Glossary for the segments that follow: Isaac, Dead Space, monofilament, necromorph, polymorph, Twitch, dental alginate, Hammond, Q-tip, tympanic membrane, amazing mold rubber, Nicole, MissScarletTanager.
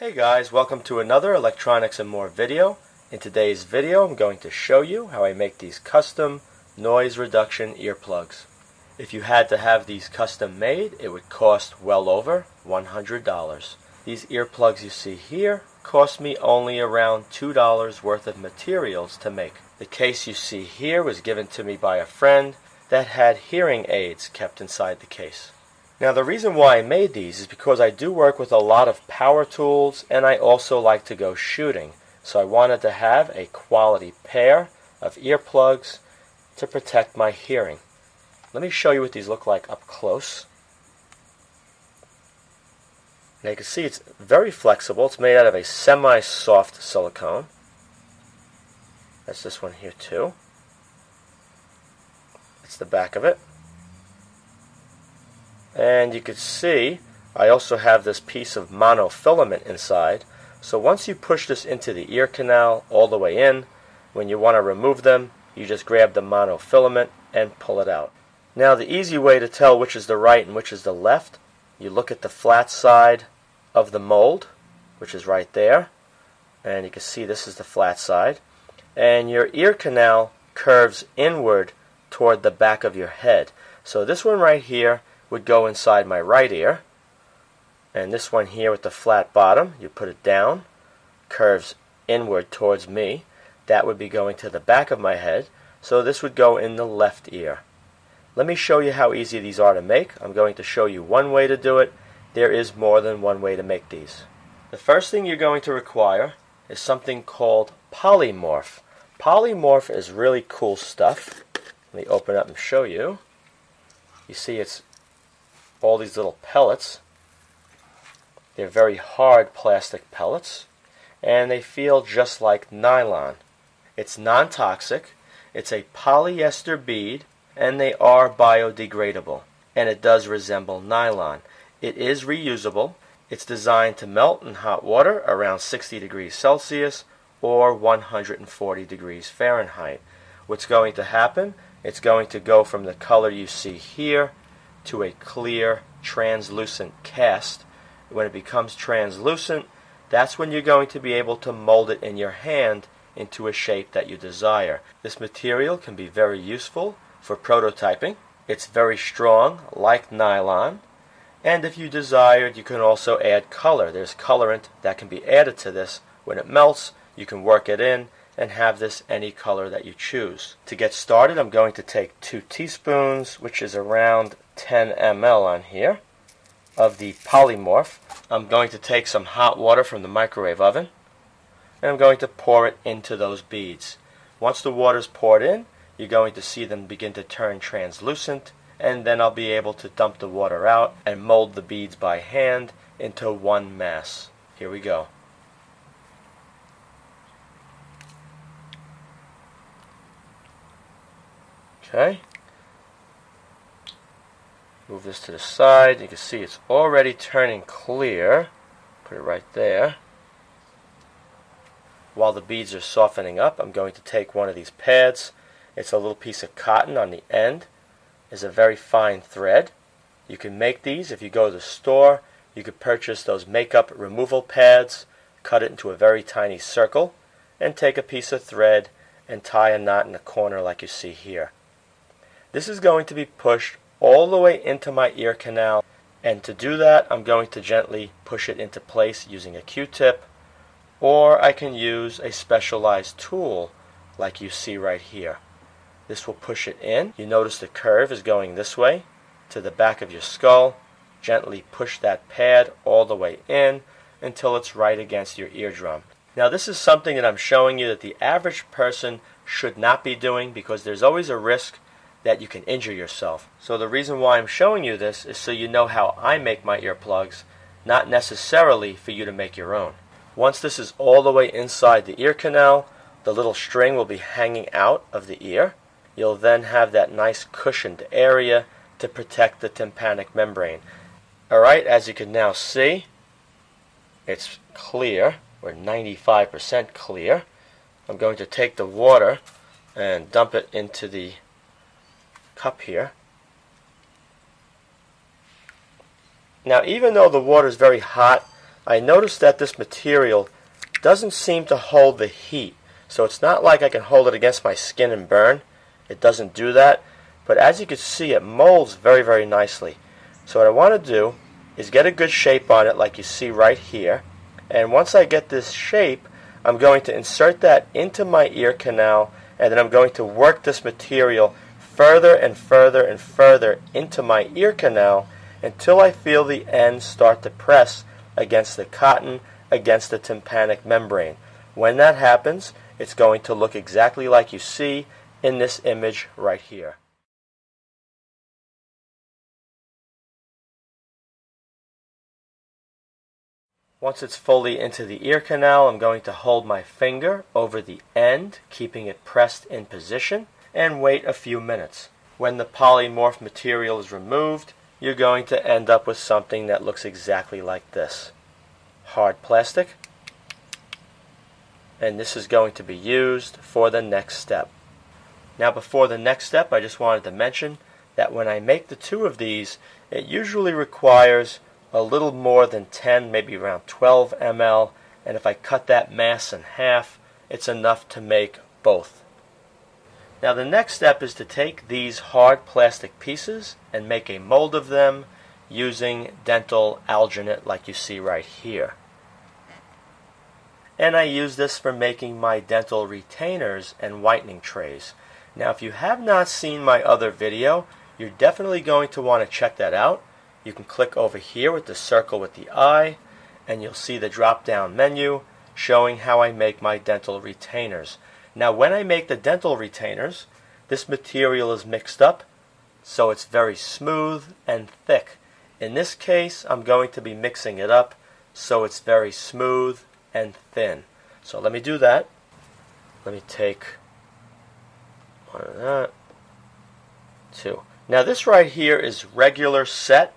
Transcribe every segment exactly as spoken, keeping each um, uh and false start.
Hey guys, welcome to another Electronics and More video. In today's video I'm going to show you how I make these custom noise reduction earplugs. If you had to have these custom made, it would cost well over one hundred dollars. These earplugs you see here cost me only around two dollars worth of materials to make. The case you see here was given to me by a friend that had hearing aids kept inside the case. Now the reason why I made these is because I do work with a lot of power tools and I also like to go shooting. So I wanted to have a quality pair of earplugs to protect my hearing. Let me show you what these look like up close. Now you can see it's very flexible. It's made out of a semi-soft silicone. That's this one here too. That's the back of it. And you can see I also have this piece of monofilament inside, so once you push this into the ear canal all the way in, when you want to remove them you just grab the monofilament and pull it out. Now the easy way to tell which is the right and which is the left, you look at the flat side of the mold, which is right there, and you can see this is the flat side, and your ear canal curves inward toward the back of your head. So this one right here would go inside my right ear, and this one here with the flat bottom, you put it down, curves inward towards me, that would be going to the back of my head, so this would go in the left ear. Let me show you how easy these are to make. I'm going to show you one way to do it. There is more than one way to make these. The first thing you're going to require is something called polymorph. Polymorph is really cool stuff. Let me open up and show you. You see it's all these little pellets. They're very hard plastic pellets and they feel just like nylon. It's non-toxic, it's a polyester bead, and they are biodegradable, and it does resemble nylon. It is reusable. It's designed to melt in hot water around sixty degrees Celsius or one hundred forty degrees Fahrenheit. What's going to happen, it's going to go from the color you see here to a clear translucent cast. When it becomes translucent, that's when you're going to be able to mold it in your hand into a shape that you desire. This material can be very useful for prototyping. It's very strong, like nylon, and if you desired, you can also add color. There's colorant that can be added to this. When it melts, you can work it in and have this any color that you choose. To get started, I'm going to take two teaspoons, which is around ten milliliters on here, of the polymorph. I'm going to take some hot water from the microwave oven and I'm going to pour it into those beads. Once the water's poured in, you're going to see them begin to turn translucent, and then I'll be able to dump the water out and mold the beads by hand into one mass. Here we go. Okay, move this to the side. You can see it's already turning clear. Put it right there. While the beads are softening up, I'm going to take one of these pads. It's a little piece of cotton on the end. It's a very fine thread. You can make these if you go to the store. You could purchase those makeup removal pads, cut it into a very tiny circle, and take a piece of thread and tie a knot in the corner like you see here. This is going to be pushed all the way into my ear canal, and to do that I'm going to gently push it into place using a Q-tip, or I can use a specialized tool like you see right here. This will push it in. You notice the curve is going this way to the back of your skull. Gently push that pad all the way in until it's right against your eardrum. Now this is something that I'm showing you that the average person should not be doing, because there's always a risk that you can injure yourself. So the reason why I'm showing you this is so you know how I make my earplugs, not necessarily for you to make your own. Once this is all the way inside the ear canal, the little string will be hanging out of the ear. You'll then have that nice cushioned area to protect the tympanic membrane. Alright, as you can now see, it's clear. We're ninety-five percent clear. I'm going to take the water and dump it into the cup here. Now even though the water is very hot, I noticed that this material doesn't seem to hold the heat. So it's not like I can hold it against my skin and burn. It doesn't do that. But as you can see, it molds very, very nicely. So what I want to do is get a good shape on it like you see right here. And once I get this shape, I'm going to insert that into my ear canal, and then I'm going to work this material further and further and further into my ear canal until I feel the ends start to press against the cotton, against the tympanic membrane. When that happens, it's going to look exactly like you see in this image right here. Once it's fully into the ear canal, I'm going to hold my finger over the end, keeping it pressed in position, and wait a few minutes. When the polymorph material is removed, you're going to end up with something that looks exactly like this. Hard plastic. And this is going to be used for the next step. Now, before the next step, I just wanted to mention that when I make the two of these, it usually requires a little more than ten, maybe around twelve milliliters, and if I cut that mass in half, it's enough to make both. Now the next step is to take these hard plastic pieces and make a mold of them using dental alginate like you see right here. And I use this for making my dental retainers and whitening trays. Now if you have not seen my other video, you're definitely going to want to check that out. You can click over here with the circle with the eye, and you'll see the drop-down menu showing how I make my dental retainers. Now when I make the dental retainers, this material is mixed up, so it's very smooth and thick. In this case, I'm going to be mixing it up so it's very smooth and thin. So let me do that. Let me take one of that, two. Now this right here is regular set.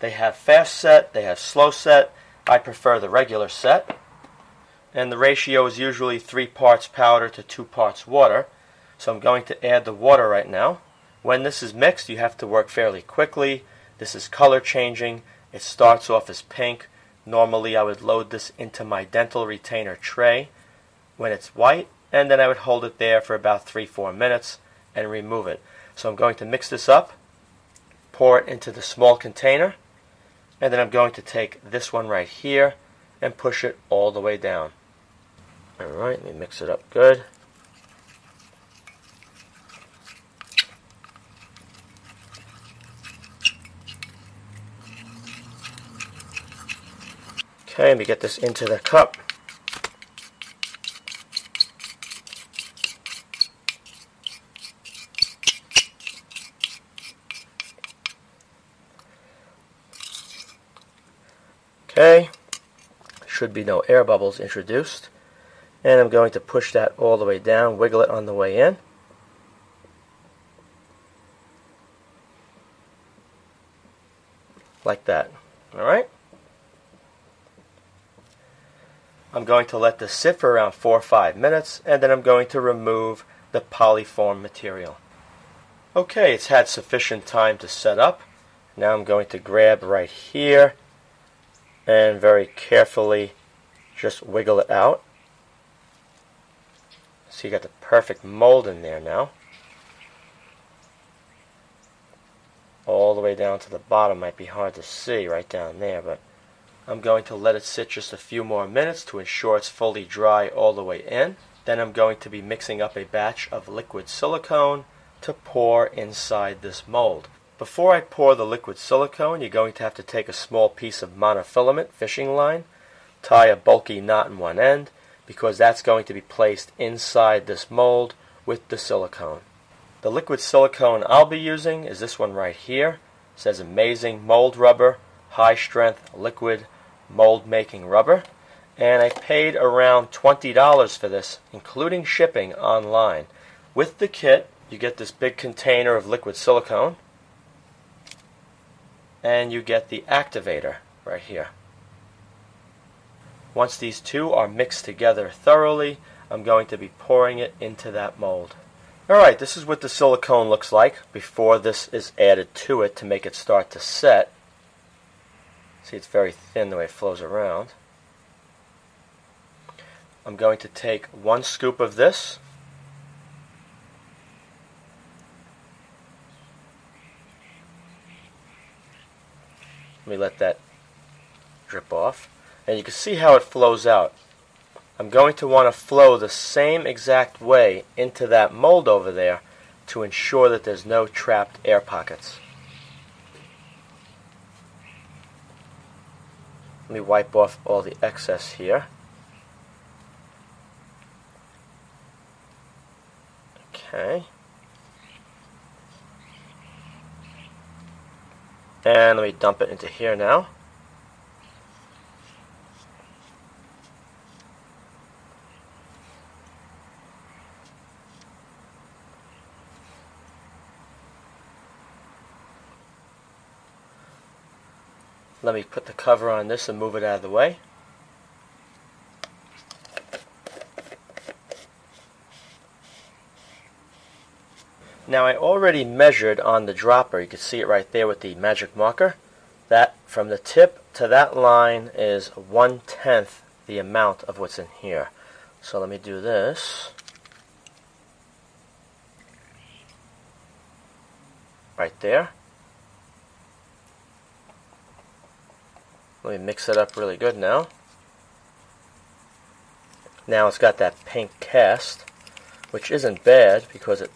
They have fast set, they have slow set. I prefer the regular set. And the ratio is usually three parts powder to two parts water. So I'm going to add the water right now. When this is mixed, you have to work fairly quickly. This is color changing. It starts off as pink. Normally I would load this into my dental retainer tray when it's white, and then I would hold it there for about three, four minutes and remove it. So I'm going to mix this up, pour it into the small container, and then I'm going to take this one right here and push it all the way down. Alright, let me mix it up good. Okay, let me get this into the cup. Okay, should be no air bubbles introduced, and I'm going to push that all the way down, wiggle it on the way in. Like that. Alright. I'm going to let this sit for around four or five minutes, and then I'm going to remove the polyform material. Okay, it's had sufficient time to set up. Now I'm going to grab right here and very carefully just wiggle it out. So you got the perfect mold in there now. All the way down to the bottom, might be hard to see right down there, but I'm going to let it sit just a few more minutes to ensure it's fully dry all the way in. Then I'm going to be mixing up a batch of liquid silicone to pour inside this mold. Before I pour the liquid silicone, you're going to have to take a small piece of monofilament fishing line, tie a bulky knot in one end, because that's going to be placed inside this mold with the silicone. The liquid silicone I'll be using is this one right here. It says Amazing Mold Rubber, High Strength Liquid Mold Making Rubber. And I paid around twenty dollars for this, including shipping online. With the kit, you get this big container of liquid silicone, and you get the activator right here. Once these two are mixed together thoroughly, I'm going to be pouring it into that mold. Alright, this is what the silicone looks like before this is added to it to make it start to set. See, it's very thin the way it flows around. I'm going to take one scoop of this, let me let that drip off, and you can see how it flows out. I'm going to want to flow the same exact way into that mold over there to ensure that there's no trapped air pockets. Let me wipe off all the excess here. Okay. And let me dump it into here now. Let me put the cover on this and move it out of the way. Now I already measured on the dropper, you can see it right there with the magic marker, that from the tip to that line is one-tenth the amount of what's in here. So let me do this. Right there. Let me mix it up really good now. Now it's got that pink cast, which isn't bad because it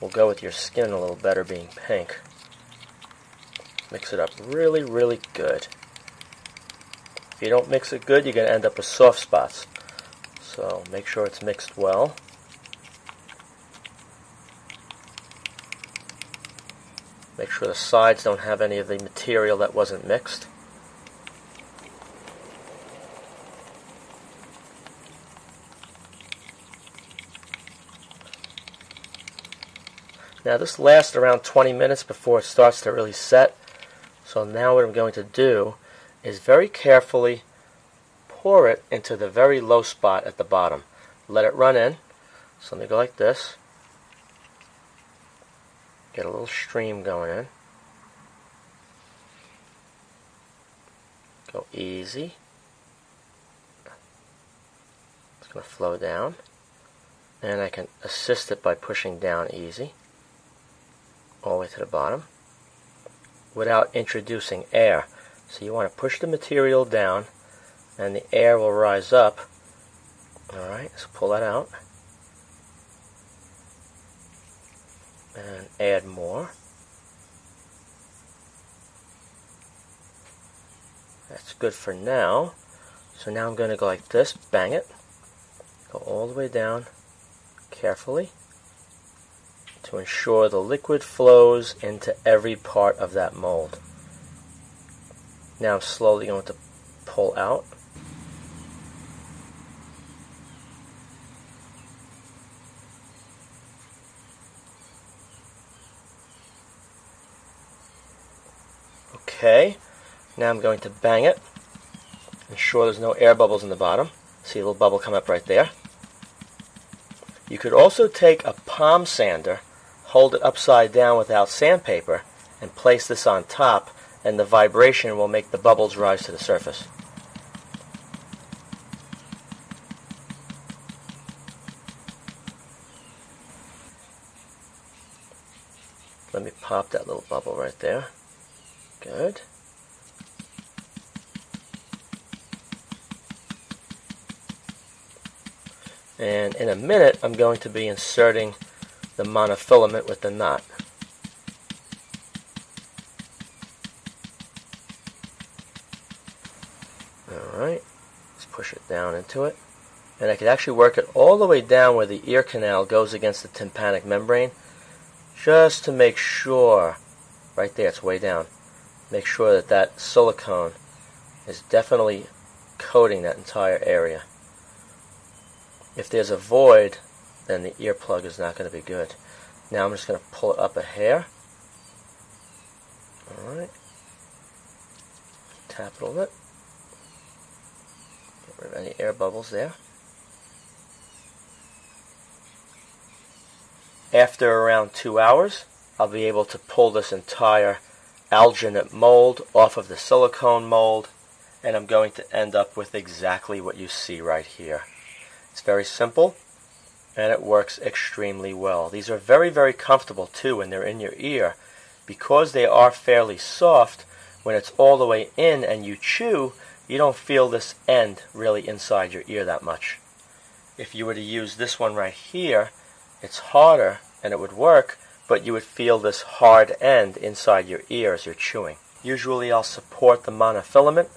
will go with your skin a little better being pink. Mix it up really, really good. If you don't mix it good, you're going to end up with soft spots. So make sure it's mixed well. Make sure the sides don't have any of the material that wasn't mixed. Now this lasts around twenty minutes before it starts to really set. So now what I'm going to do is very carefully pour it into the very low spot at the bottom. Let it run in. So let me go like this. Get a little stream going in. Go easy. It's going to flow down. And I can assist it by pushing down easy, all the way to the bottom, without introducing air. So you want to push the material down and the air will rise up. Alright, so pull that out and add more. That's good for now. So now I'm going to go like this, bang it, go all the way down carefully, to ensure the liquid flows into every part of that mold. Now I'm slowly going to pull out. Okay, now I'm going to bang it, ensure there's no air bubbles in the bottom. See a little bubble come up right there. You could also take a palm sander, hold it upside down without sandpaper, and place this on top, and the vibration will make the bubbles rise to the surface. Let me pop that little bubble right there. Good. And in a minute, I'm going to be inserting the monofilament with the knot. Alright, let's push it down into it. And I could actually work it all the way down where the ear canal goes against the tympanic membrane, just to make sure, right there, it's way down, make sure that that silicone is definitely coating that entire area. If there's a void, then the earplug is not going to be good. Now I'm just going to pull it up a hair. Alright. Tap it a little bit. Get rid of any air bubbles there. After around two hours, I'll be able to pull this entire alginate mold off of the silicone mold, and I'm going to end up with exactly what you see right here. It's very simple, and it works extremely well. These are very, very comfortable too when they're in your ear, because they are fairly soft. When it's all the way in and you chew, you don't feel this end really inside your ear that much. If you were to use this one right here, it's harder and it would work, but you would feel this hard end inside your ear as you're chewing. Usually I'll support the monofilament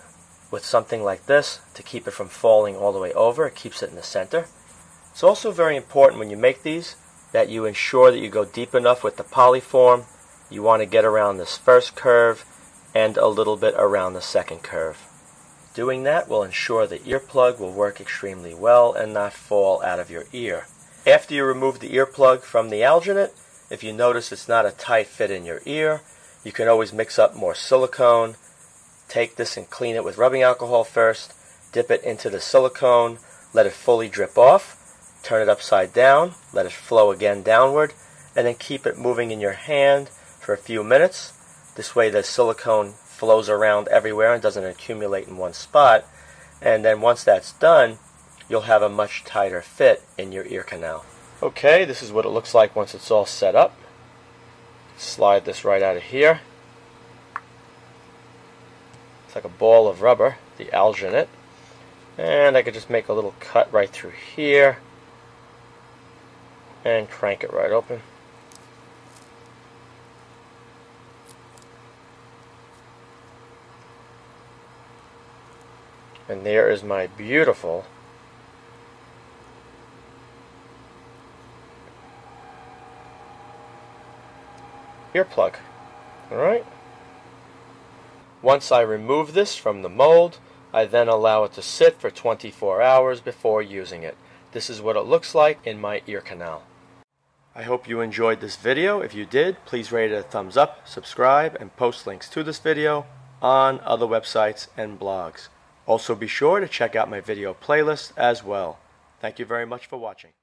with something like this to keep it from falling all the way over. It keeps it in the center. It's also very important when you make these that you ensure that you go deep enough with the polyform. You want to get around this first curve and a little bit around the second curve. Doing that will ensure the earplug will work extremely well and not fall out of your ear. After you remove the earplug from the alginate, if you notice it's not a tight fit in your ear, you can always mix up more silicone. Take this and clean it with rubbing alcohol first, dip it into the silicone, let it fully drip off, turn it upside down, let it flow again downward, and then keep it moving in your hand for a few minutes. This way the silicone flows around everywhere and doesn't accumulate in one spot. And then once that's done, you'll have a much tighter fit in your ear canal. Okay, this is what it looks like once it's all set up. Slide this right out of here. It's like a ball of rubber, the alginate. And I could just make a little cut right through here and crank it right open. And there is my beautiful earplug. Alright? Once I remove this from the mold, I then allow it to sit for twenty-four hours before using it. This is what it looks like in my ear canal. I hope you enjoyed this video. If you did, please rate it a thumbs up, subscribe, and post links to this video on other websites and blogs. Also, be sure to check out my video playlist as well. Thank you very much for watching.